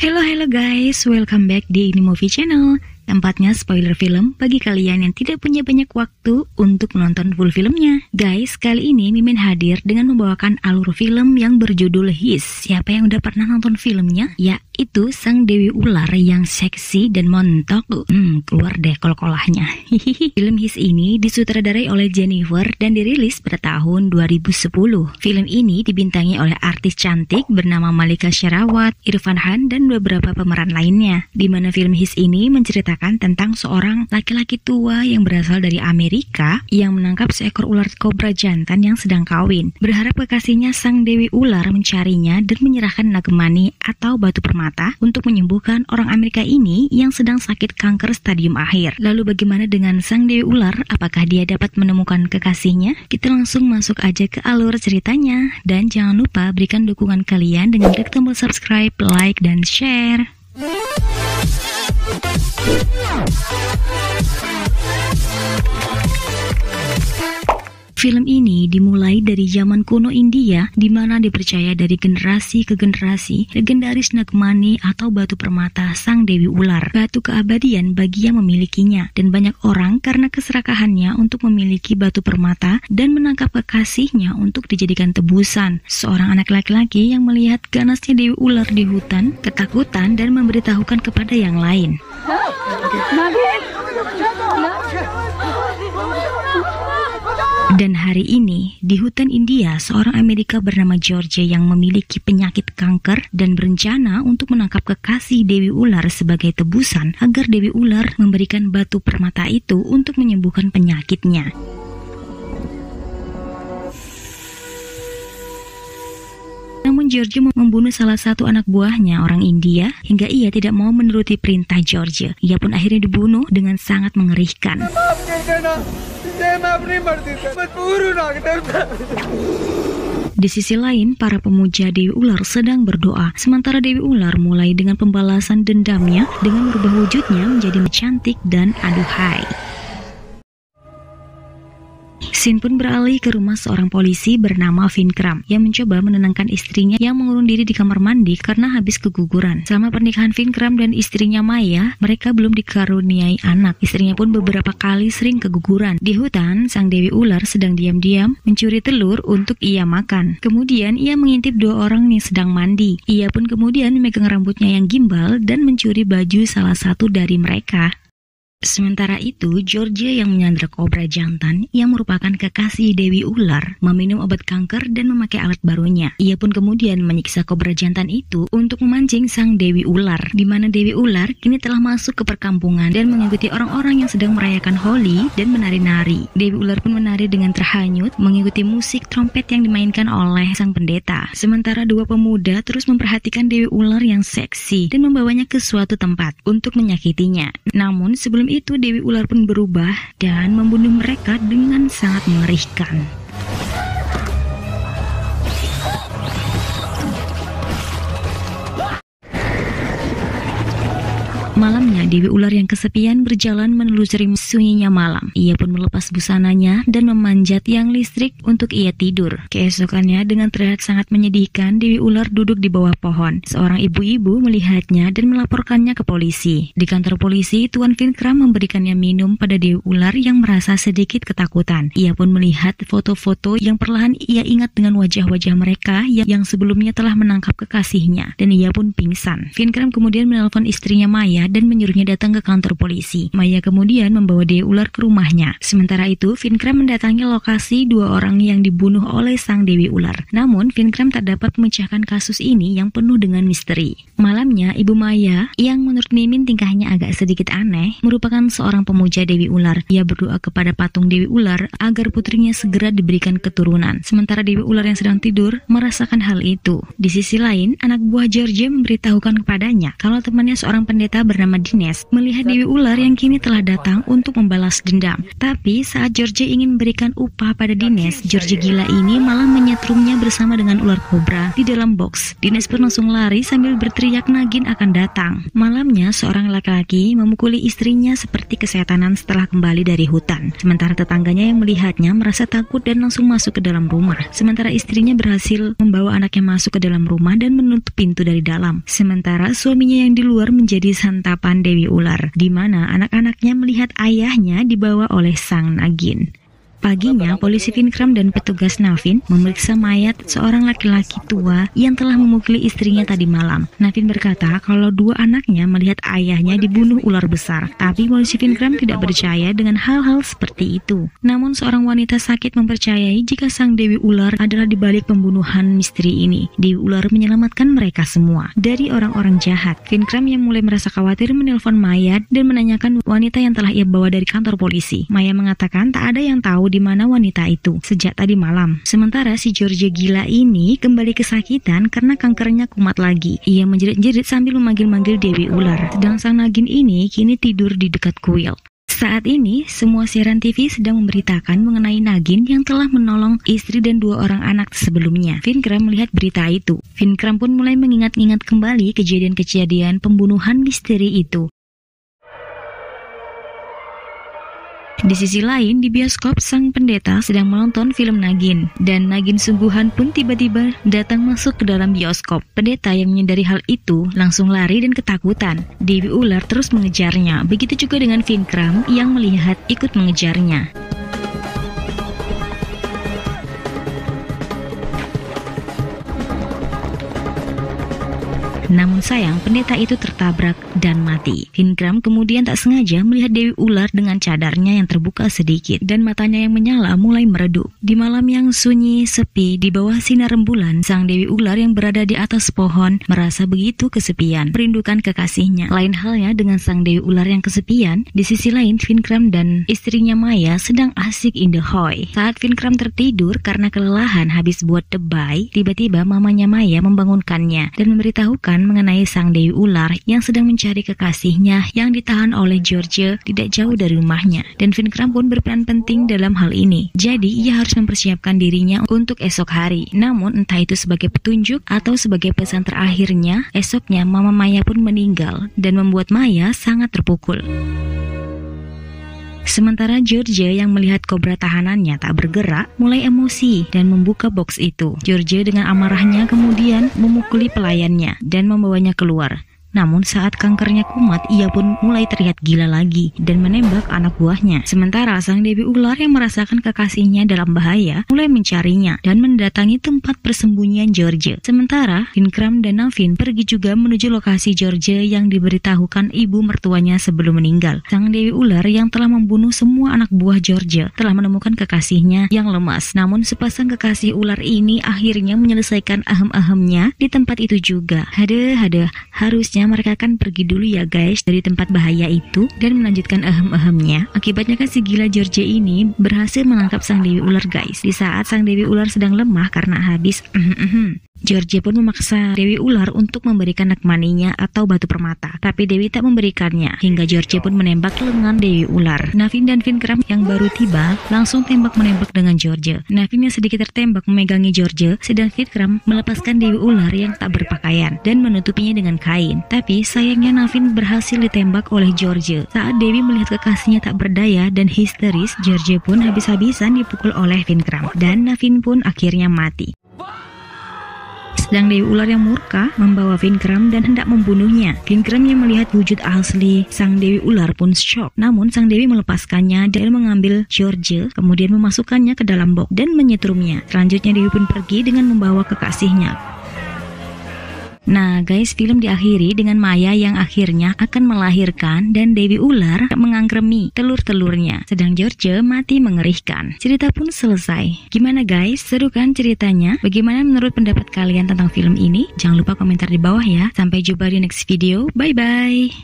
Hello guys, welcome back di INI MOVIE CHANNEL. Tempatnya spoiler film bagi kalian yang tidak punya banyak waktu untuk menonton full filmnya. Guys, kali ini Mimin hadir dengan membawakan alur film yang berjudul His. Siapa yang udah pernah nonton filmnya? Yaitu Sang Dewi Ular yang seksi dan montok. Keluar deh kol-kolahnya. Film His ini disutradarai oleh Jennifer dan dirilis pada tahun 2010. Film ini dibintangi oleh artis cantik bernama Mallika Sherawat, Irfan Khan, dan beberapa pemeran lainnya. Di mana film His ini menceritakan tentang seorang laki-laki tua yang berasal dari Amerika yang menangkap seekor ular kobra jantan yang sedang kawin. Berharap kekasihnya Sang Dewi Ular mencarinya dan menyerahkan Nagmani atau batu permata untuk menyembuhkan orang Amerika ini yang sedang sakit kanker stadium akhir. Lalu bagaimana dengan Sang Dewi Ular? Apakah dia dapat menemukan kekasihnya? Kita langsung masuk aja ke alur ceritanya. Dan jangan lupa berikan dukungan kalian dengan klik tombol subscribe, like, dan share. Film ini dimulai dari zaman kuno India, di mana dipercaya dari generasi ke generasi legendaris Nagmani atau batu permata Sang Dewi Ular, batu keabadian bagi yang memilikinya. Dan banyak orang karena keserakahannya untuk memiliki batu permata dan menangkap kekasihnya untuk dijadikan tebusan. Seorang anak laki-laki yang melihat ganasnya Dewi Ular di hutan ketakutan dan memberitahukan kepada yang lain. Dan hari ini, di hutan India, seorang Amerika bernama Georgia yang memiliki penyakit kanker dan berencana untuk menangkap kekasih Dewi Ular sebagai tebusan agar Dewi Ular memberikan batu permata itu untuk menyembuhkan penyakitnya. Namun Georgia membunuh salah satu anak buahnya, orang India, hingga ia tidak mau menuruti perintah Georgia. Ia pun akhirnya dibunuh dengan sangat mengerikan. Di sisi lain, para pemuja Dewi Ular sedang berdoa, sementara Dewi Ular mulai dengan pembalasan dendamnya dengan merubah wujudnya menjadi cantik dan aduhai. Scene pun beralih ke rumah seorang polisi bernama Finkram yang mencoba menenangkan istrinya yang mengurung diri di kamar mandi karena habis keguguran. Selama pernikahan Finkram dan istrinya Maya, mereka belum dikaruniai anak. Istrinya pun beberapa kali sering keguguran. Di hutan, Sang Dewi Ular sedang diam-diam mencuri telur untuk ia makan. Kemudian ia mengintip dua orang yang sedang mandi. Ia pun kemudian memegang rambutnya yang gimbal dan mencuri baju salah satu dari mereka. Sementara itu, Georgia yang menyandra kobra jantan yang merupakan kekasih Dewi Ular meminum obat kanker dan memakai alat barunya. Ia pun kemudian menyiksa kobra jantan itu untuk memancing Sang Dewi Ular, di mana Dewi Ular kini telah masuk ke perkampungan dan mengikuti orang-orang yang sedang merayakan Holi dan menari-nari. Dewi Ular pun menari dengan terhanyut mengikuti musik trompet yang dimainkan oleh sang pendeta. Sementara dua pemuda terus memperhatikan Dewi Ular yang seksi dan membawanya ke suatu tempat untuk menyakitinya. Namun sebelum itu Dewi Ular pun berubah dan membunuh mereka dengan sangat mengerikan. Malamnya, Dewi Ular yang kesepian berjalan menelusuri sunyinya malam. Ia pun melepas busananya dan memanjat tiang listrik untuk ia tidur. Keesokannya, dengan terlihat sangat menyedihkan, Dewi Ular duduk di bawah pohon. Seorang ibu-ibu melihatnya dan melaporkannya ke polisi. Di kantor polisi, Tuan Finkram memberikannya minum pada Dewi Ular yang merasa sedikit ketakutan. Ia pun melihat foto-foto yang perlahan ia ingat dengan wajah-wajah mereka yang sebelumnya telah menangkap kekasihnya. Dan ia pun pingsan. Finkram kemudian menelpon istrinya Maya dan menyuruhnya datang ke kantor polisi. Maya kemudian membawa Dewi Ular ke rumahnya. Sementara itu, Finkram mendatangi lokasi dua orang yang dibunuh oleh Sang Dewi Ular. Namun, Finkram tak dapat memecahkan kasus ini yang penuh dengan misteri. Malamnya, Ibu Maya, yang menurut Mimin tingkahnya agak sedikit aneh, merupakan seorang pemuja Dewi Ular. Ia berdoa kepada patung Dewi Ular agar putrinya segera diberikan keturunan. Sementara Dewi Ular yang sedang tidur merasakan hal itu. Di sisi lain, anak buah Georgia memberitahukan kepadanya kalau temannya seorang pendeta bernama bernama Dines melihat Dewi Ular yang kini telah datang untuk membalas dendam. Tapi saat Georgia ingin memberikan upah pada Dines, Georgia gila ini malah menyetrumnya bersama dengan ular kobra di dalam box. Dines pun langsung lari sambil berteriak Nagin akan datang. Malamnya seorang laki-laki memukuli istrinya seperti kesetanan setelah kembali dari hutan. Sementara tetangganya yang melihatnya merasa takut dan langsung masuk ke dalam rumah. Sementara istrinya berhasil membawa anaknya masuk ke dalam rumah dan menutup pintu dari dalam. Sementara suaminya yang di luar menjadi santapan Dewi Ular, di mana anak-anaknya melihat ayahnya dibawa oleh sang Nagin. Paginya, polisi Finkram dan petugas Navin memeriksa mayat seorang laki-laki tua yang telah memukuli istrinya tadi malam. Navin berkata kalau dua anaknya melihat ayahnya dibunuh ular besar. Tapi polisi Finkram tidak percaya dengan hal-hal seperti itu. Namun seorang wanita sakit mempercayai jika sang Dewi Ular adalah dibalik pembunuhan misteri ini. Dewi Ular menyelamatkan mereka semua dari orang-orang jahat. Finkram yang mulai merasa khawatir menelpon Maya dan menanyakan wanita yang telah ia bawa dari kantor polisi. Maya mengatakan tak ada yang tahu di mana wanita itu sejak tadi malam. Sementara si Georgia gila ini kembali kesakitan karena kankernya kumat lagi. Ia menjerit-jerit sambil memanggil-manggil Dewi Ular. Sedang sang Nagin ini kini tidur di dekat kuil. Saat ini, semua siaran TV sedang memberitakan mengenai Nagin yang telah menolong istri dan dua orang anak sebelumnya. Finkram melihat berita itu. Finkram pun mulai mengingat-ingat kembali kejadian-kejadian pembunuhan misteri itu. Di sisi lain, di bioskop, sang pendeta sedang menonton film Nagin, dan Nagin sungguhan pun tiba-tiba datang masuk ke dalam bioskop. Pendeta yang menyadari hal itu langsung lari dan ketakutan. Dewi Ular terus mengejarnya, begitu juga dengan Finkram yang melihat ikut mengejarnya. Namun sayang, pendeta itu tertabrak dan mati. Finkram kemudian tak sengaja melihat Dewi Ular dengan cadarnya yang terbuka sedikit dan matanya yang menyala mulai meredup. Di malam yang sunyi, sepi, di bawah sinar rembulan, sang Dewi Ular yang berada di atas pohon merasa begitu kesepian, merindukan kekasihnya. Lain halnya dengan sang Dewi Ular yang kesepian, di sisi lain Finkram dan istrinya Maya sedang asik indehoi. Saat Finkram tertidur karena kelelahan habis buat debai, tiba-tiba mamanya Maya membangunkannya dan memberitahukan mengenai sang Dewi Ular yang sedang mencari kekasihnya yang ditahan oleh Georgia tidak jauh dari rumahnya, dan Finkram pun berperan penting dalam hal ini. Jadi ia harus mempersiapkan dirinya untuk esok hari. Namun entah itu sebagai petunjuk atau sebagai pesan terakhirnya, esoknya mama Maya pun meninggal dan membuat Maya sangat terpukul. Sementara Georgia yang melihat kobra tahanannya tak bergerak mulai emosi dan membuka box itu. Georgia dengan amarahnya kemudian memukuli pelayannya dan membawanya keluar. Namun saat kankernya kumat, ia pun mulai terlihat gila lagi dan menembak anak buahnya. Sementara sang Dewi Ular yang merasakan kekasihnya dalam bahaya mulai mencarinya dan mendatangi tempat persembunyian Georgia. Sementara Finkram dan Navin pergi juga menuju lokasi Georgia yang diberitahukan ibu mertuanya sebelum meninggal. Sang Dewi Ular yang telah membunuh semua anak buah Georgia telah menemukan kekasihnya yang lemas. Namun sepasang kekasih ular ini akhirnya menyelesaikan ahem-ahemnya di tempat itu juga. Hade, harusnya mereka akan pergi dulu ya guys dari tempat bahaya itu dan melanjutkan ahem-ahemnya. Akibatnya kan si gila Georgia ini berhasil menangkap sang Dewi Ular guys, di saat sang Dewi Ular sedang lemah karena habis Georgia pun memaksa Dewi Ular untuk memberikan Nagmaninya atau batu permata, tapi Dewi tak memberikannya hingga Georgia pun menembak lengan Dewi Ular. Navin dan Finkram yang baru tiba langsung tembak-menembak dengan Georgia. Navin yang sedikit tertembak memegangi Georgia, sedang Finkram melepaskan Dewi Ular yang tak berpakaian dan menutupinya dengan kain. Tapi sayangnya Navin berhasil ditembak oleh Georgia. Saat Dewi melihat kekasihnya tak berdaya dan histeris, Georgia pun habis-habisan dipukul oleh Finkram dan Navin pun akhirnya mati. Sedang Dewi Ular yang murka membawa Finkram dan hendak membunuhnya. Finkram yang melihat wujud asli sang Dewi Ular pun shock. Namun sang Dewi melepaskannya dan mengambil Georgia, kemudian memasukkannya ke dalam box dan menyetrumnya. Selanjutnya Dewi pun pergi dengan membawa kekasihnya. Nah guys, film diakhiri dengan Maya yang akhirnya akan melahirkan dan Dewi Ular mengangkremi telur-telurnya. Sedang Georgia mati mengerikan. Cerita pun selesai. Gimana guys? Seru kan ceritanya? Bagaimana menurut pendapat kalian tentang film ini? Jangan lupa komentar di bawah ya. Sampai jumpa di next video. Bye-bye.